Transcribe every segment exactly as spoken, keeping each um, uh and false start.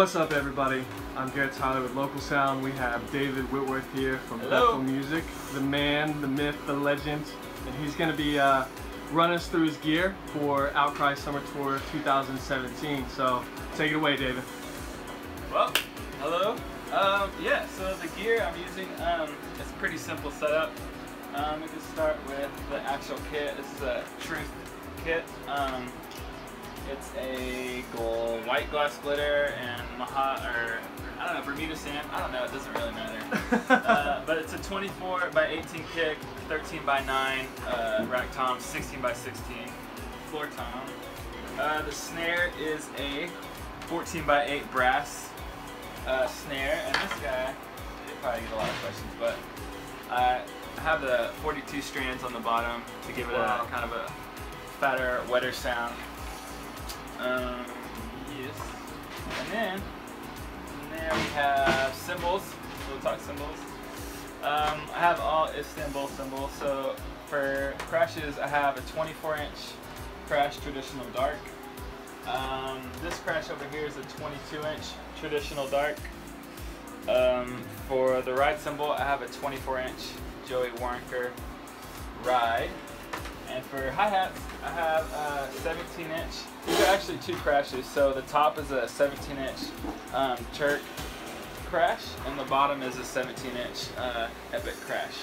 what's up everybody? I'm Garrett Tyler with Local Sound. We have David Whitworth here from Hello. Bethel Music, the man, the myth, the legend, and he's going to be uh, running us through his gear for Outcry Summer Tour two thousand seventeen. So take it away, David. Well, hello. Um, yeah, so the gear I'm using, um, it's a pretty simple setup. Um, we can start with the actual kit. This is a Truth kit. Um, It's a gold white glass glitter and Maha, or I don't know, Bermuda sand. I don't know. It doesn't really matter. uh, but it's a twenty-four by eighteen kick, thirteen by nine uh, rack tom, sixteen by sixteen floor tom. Uh, the snare is a fourteen by eight brass uh, snare, and this guy, you probably get a lot of questions, but I have the forty-two strands on the bottom to give it wow. a kind of a fatter, wetter sound. Um, yes. And then, and there we have cymbals. We'll talk cymbals. Um, I have all Istanbul cymbals. So for crashes, I have a twenty-four inch crash traditional dark. Um, this crash over here is a twenty-two inch traditional dark. Um, for the ride cymbal, I have a twenty-four inch Joey Waronker ride. And for hi-hats, I have a seventeen inch. These are actually two crashes. So the top is a seventeen inch um, Turk crash, and the bottom is a seventeen inch uh, Epic crash.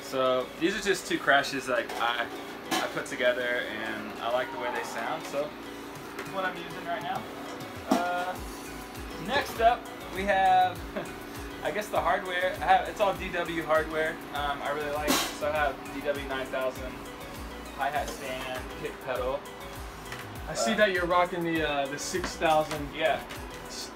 So these are just two crashes like I I put together, and I like the way they sound. So that's what I'm using right now. Uh, next up, we have I guess the hardware. I have, it's all D W hardware. Um, I really like it. So I have D W nine thousand. Hi-hat stand, kick pedal. I uh, see that you're rocking the uh, the six thousand yeah.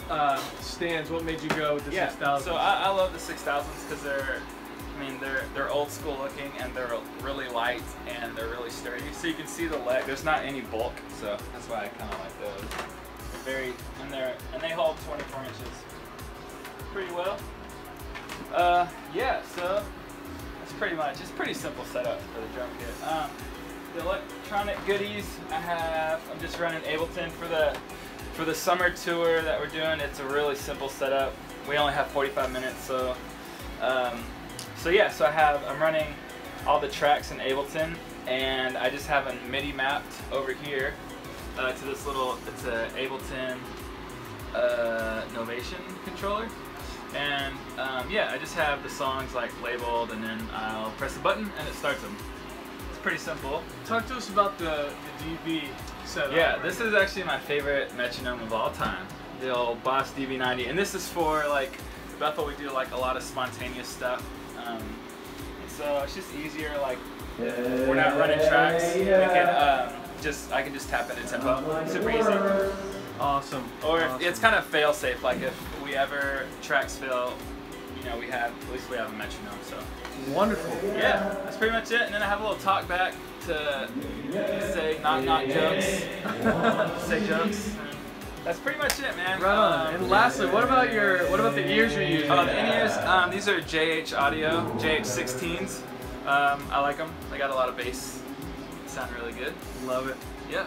uh, stands. What made you go with the yeah. six thousand? So I, I love the six thousands because they're, I mean, they're they're old school looking, and they're really light, and they're really sturdy. So you can see the leg. There's not any bulk, so that's why I kind of like those. They're very and they're and they hold twenty-four inches pretty well. Uh, yeah. So that's pretty much. It's pretty simple setup for the drum kit. Um, The electronic goodies I have. I'm just running Ableton for the for the summer tour that we're doing. It's a really simple setup. We only have forty-five minutes, so um, so yeah. So I have I'm running all the tracks in Ableton, and I just have a MIDI mapped over here uh, to this little. It's a Ableton uh, Novation controller, and um, yeah, I just have the songs like labeled, and then I'll press a button and it starts them. Pretty simple. Talk to us about the, the D B setup. Yeah, right? This is actually my favorite metronome of all time, the old Boss D B ninety, and this is for like Bethel. We do like a lot of spontaneous stuff, um, so it's just easier. Like yeah, we're not running tracks. Yeah. We can um, just I can just tap into tempo. Super easy. Awesome. Or awesome. It's kind of fail safe. Like if we ever tracks fail, you know, we have at least we have a metronome. So. Wonderful. Yeah, that's pretty much it. And then I have a little talk back to say knock knock jokes, say jokes. That's pretty much it, man. Right on. Um, and lastly, what about your what about the ears you're using? Oh, the in-ears. Um, these are J H Audio, J H sixteens. Um, I like them. They got a lot of bass. They sound really good. Love it. Yeah.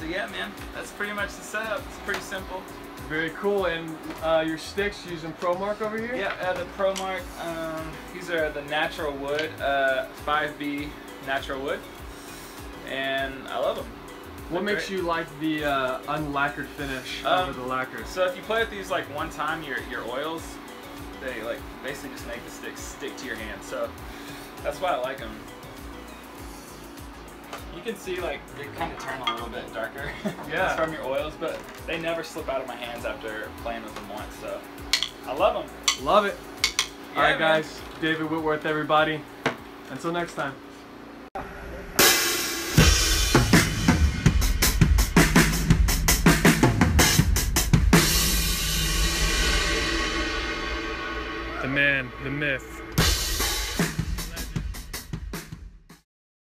So yeah, man. That's pretty much the setup. It's pretty simple. Very cool. And uh, your sticks, using Promark over here? Yeah, uh, the Promark. Um, these are the natural wood, uh, five B natural wood, and I love them. What They're makes great. You like the uh, unlacquered finish um, over the lacquer? So if you play with these like one time, your your oils, they like basically just make the sticks stick to your hand. So that's why I like them. You can see like they kind of turn a little bit darker yeah. from your oils, but they never slip out of my hands after playing with them once, so I love them. Love it. Yeah, Alright guys, David Whitworth everybody. Until next time. The man, the myth.